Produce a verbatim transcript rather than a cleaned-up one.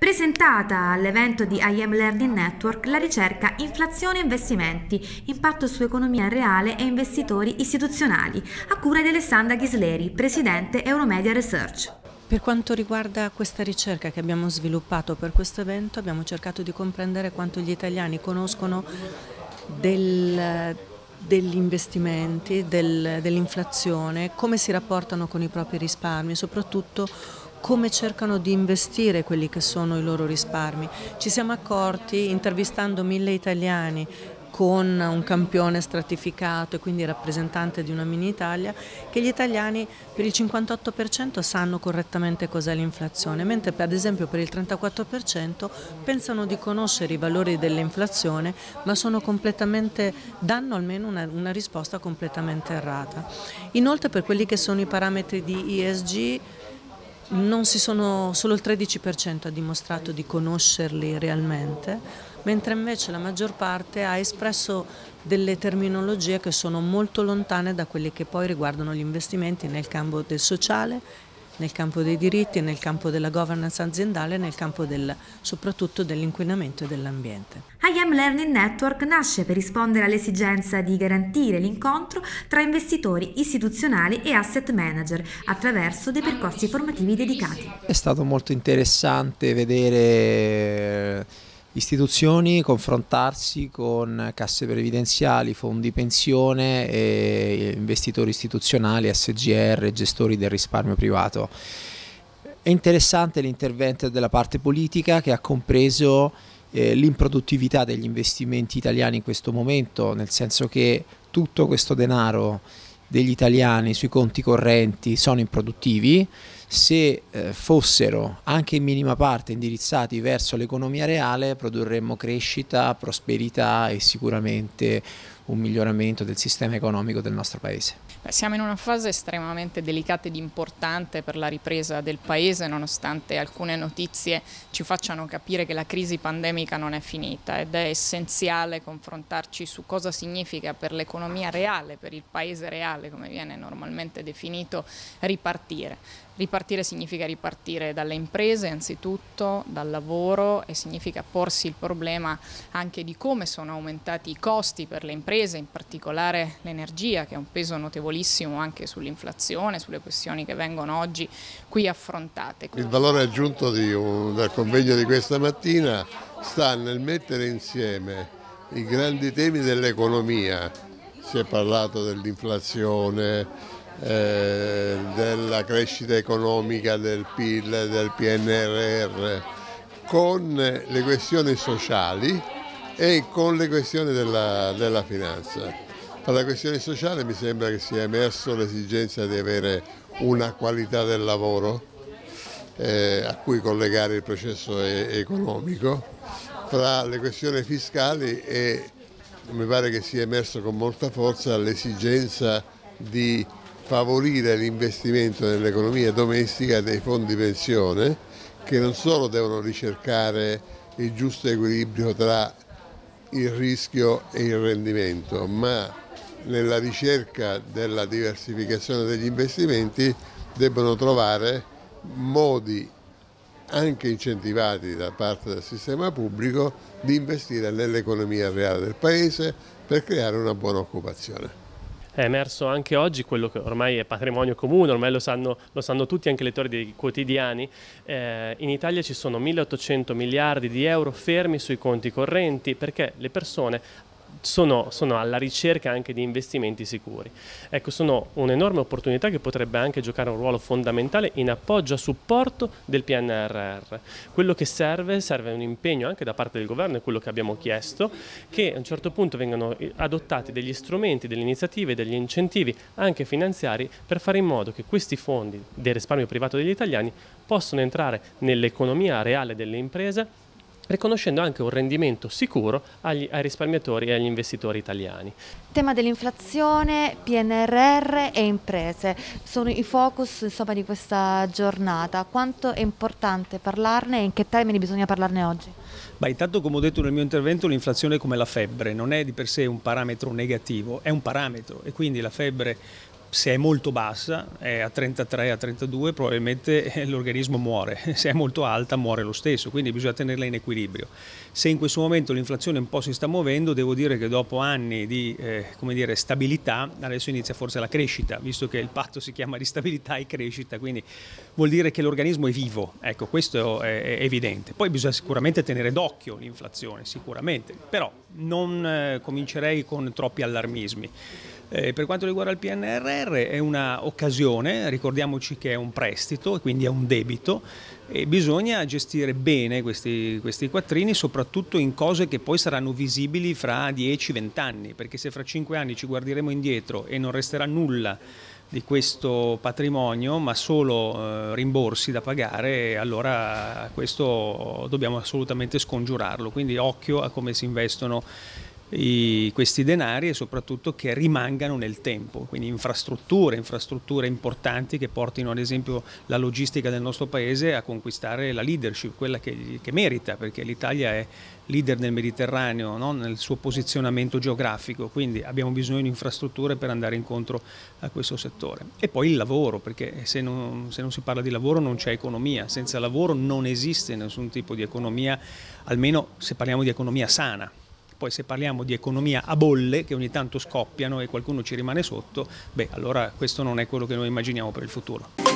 Presentata all'evento di I A M Learning Network la ricerca Inflazione e investimenti, impatto su economia reale e investitori istituzionali, a cura di Alessandra Ghisleri, presidente Euromedia Research. Per quanto riguarda questa ricerca che abbiamo sviluppato per questo evento, abbiamo cercato di comprendere quanto gli italiani conoscono del... degli investimenti, del, dell'inflazione, come si rapportano con i propri risparmi, soprattutto come cercano di investire quelli che sono i loro risparmi. Ci siamo accorti, intervistando mille italiani con un campione stratificato e quindi rappresentante di una mini Italia, che gli italiani per il cinquantotto per cento sanno correttamente cos'è l'inflazione, mentre per, ad esempio per il trentaquattro per cento pensano di conoscere i valori dell'inflazione, ma sono completamente, danno almeno una, una risposta completamente errata. Inoltre per quelli che sono i parametri di E S G, non si sono, solo il tredici per cento ha dimostrato di conoscerli realmente, mentre invece la maggior parte ha espresso delle terminologie che sono molto lontane da quelle che poi riguardano gli investimenti nel campo del sociale, nel campo dei diritti, nel campo della governance aziendale, nel campo del, soprattutto dell'inquinamento e dell'ambiente. I A M Learning Network nasce per rispondere all'esigenza di garantire l'incontro tra investitori istituzionali e asset manager attraverso dei percorsi formativi dedicati. È stato molto interessante vedere istituzioni confrontarsi con casse previdenziali, fondi pensione e investitori istituzionali, S G R, gestori del risparmio privato. È interessante l'intervento della parte politica, che ha compreso eh, l'improduttività degli investimenti italiani in questo momento, nel senso che tutto questo denaro degli italiani sui conti correnti sono improduttivi. Se eh, fossero anche in minima parte indirizzati verso l'economia reale, produrremmo crescita, prosperità e sicuramente un miglioramento del sistema economico del nostro Paese. Beh, siamo in una fase estremamente delicata ed importante per la ripresa del Paese, nonostante alcune notizie ci facciano capire che la crisi pandemica non è finita, ed è essenziale confrontarci su cosa significa per l'economia reale, per il Paese reale, come viene normalmente definito, ripartire. Ripartire significa ripartire dalle imprese anzitutto, dal lavoro, e significa porsi il problema anche di come sono aumentati i costi per le imprese, in particolare l'energia, che ha un peso notevolissimo anche sull'inflazione, sulle questioni che vengono oggi qui affrontate. Il valore aggiunto di un, del convegno di questa mattina sta nel mettere insieme i grandi temi dell'economia. Si è parlato dell'inflazione, Eh, della crescita economica, del P I L, del P N R R, con le questioni sociali e con le questioni della, della finanza. Per la questione sociale mi sembra che sia emerso l'esigenza di avere una qualità del lavoro eh, a cui collegare il processo e economico. Fra le questioni fiscali e, mi pare che sia emerso con molta forza l'esigenza di favorire l'investimento nell'economia domestica dei fondi pensione, che non solo devono ricercare il giusto equilibrio tra il rischio e il rendimento, ma nella ricerca della diversificazione degli investimenti debbono trovare modi, anche incentivati da parte del sistema pubblico, di investire nell'economia reale del Paese per creare una buona occupazione. È emerso anche oggi quello che ormai è patrimonio comune, ormai lo sanno, lo sanno tutti, anche i lettori dei quotidiani. Eh, in Italia ci sono milleottocento miliardi di euro fermi sui conti correnti, perché le persone sono, sono alla ricerca anche di investimenti sicuri. Ecco, sono un'enorme opportunità che potrebbe anche giocare un ruolo fondamentale in appoggio a supporto del P N R R. Quello che serve, serve un impegno anche da parte del governo, è quello che abbiamo chiesto, che a un certo punto vengano adottati degli strumenti, delle iniziative, degli incentivi anche finanziari, per fare in modo che questi fondi del risparmio privato degli italiani possano entrare nell'economia reale delle imprese, riconoscendo anche un rendimento sicuro agli, ai risparmiatori e agli investitori italiani. Tema dell'inflazione, P N R R e imprese sono i focus, insomma, di questa giornata. Quanto è importante parlarne e in che termini bisogna parlarne oggi? Beh, intanto, come ho detto nel mio intervento, l'inflazione è come la febbre, non è di per sé un parametro negativo, è un parametro, e quindi la febbre se è molto bassa, è a trentatré, a trentadue, probabilmente l'organismo muore, se è molto alta muore lo stesso, quindi bisogna tenerla in equilibrio. Se in questo momento l'inflazione un po' si sta muovendo, devo dire che dopo anni di eh, come dire, stabilità, adesso inizia forse la crescita, visto che il patto si chiama di stabilità e crescita, quindi vuol dire che l'organismo è vivo, ecco, questo è, è evidente. Poi bisogna sicuramente tenere d'occhio l'inflazione, sicuramente, però non eh, comincerei con troppi allarmismi. Eh, per quanto riguarda il P N R R è un'occasione, ricordiamoci che è un prestito e quindi è un debito e bisogna gestire bene questi, questi quattrini, soprattutto in cose che poi saranno visibili fra dieci venti anni, perché se fra cinque anni ci guarderemo indietro e non resterà nulla di questo patrimonio ma solo eh, rimborsi da pagare, allora questo dobbiamo assolutamente scongiurarlo, quindi occhio a come si investono I, questi denari e soprattutto che rimangano nel tempo, quindi infrastrutture, infrastrutture importanti che portino ad esempio la logistica del nostro paese a conquistare la leadership, quella che, che merita, perché l'Italia è leader nel Mediterraneo, no? Nel suo posizionamento geografico, quindi abbiamo bisogno di infrastrutture per andare incontro a questo settore. E poi il lavoro, perché se non, se non si parla di lavoro non c'è economia, senza lavoro non esiste nessun tipo di economia, almeno se parliamo di economia sana. Poi se parliamo di economia a bolle che ogni tanto scoppiano e qualcuno ci rimane sotto, beh, allora questo non è quello che noi immaginiamo per il futuro.